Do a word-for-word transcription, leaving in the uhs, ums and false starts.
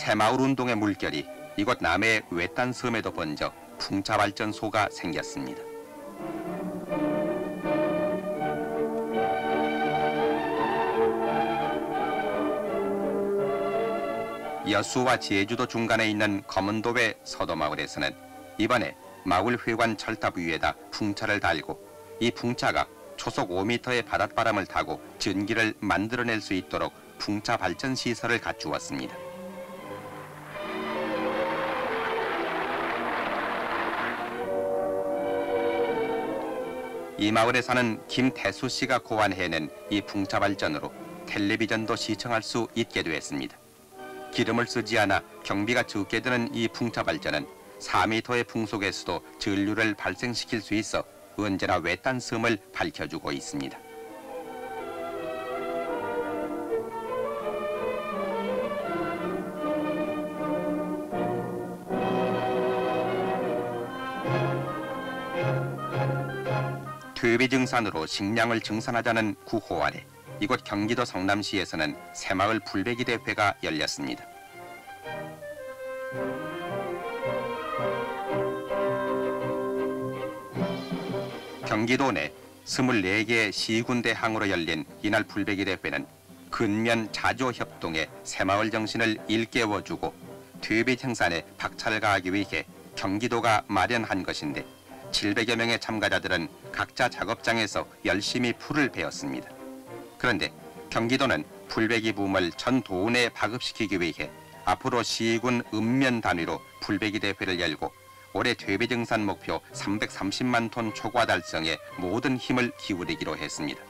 새마을운동의 물결이 이곳 남해의 외딴 섬에도 번져 풍차발전소가 생겼습니다. 여수와 제주도 중간에 있는 거문도의 서도마을에서는 이번에 마을 회관 철탑 위에다 풍차를 달고 이 풍차가 초속 오 미터의 바닷바람을 타고 전기를 만들어낼 수 있도록 풍차 발전 시설을 갖추었습니다. 이 마을에 사는 김태수 씨가 고안해낸 이 풍차 발전으로 텔레비전도 시청할 수 있게 됐습니다. 기름을 쓰지 않아 경비가 적게 드는 이 풍차 발전은 사 미터의 풍속에서도 전류를 발생시킬 수 있어 언제나 외딴 섬을 밝혀주고 있습니다. 퇴비증산으로 식량을 증산하자는 구호 아래 이곳 경기도 성남시에서는 새마을 풀베기 대회가 열렸습니다. 경기도 내 이십사 개의 시군대 항으로 열린 이날 풀베기 대회는 근면 자조 협동의 새마을 정신을 일깨워주고 퇴비 생산에 박차를 가하기 위해 경기도가 마련한 것인데 칠백여 명의 참가자들은 각자 작업장에서 열심히 풀을 베었습니다. 그런데 경기도는 풀베기 붐을 전 도내 파급시키기 위해 앞으로 시군 읍면 단위로 풀베기 대회를 열고 올해 퇴비 증산 목표 삼백삼십만 톤 초과 달성에 모든 힘을 기울이기로 했습니다.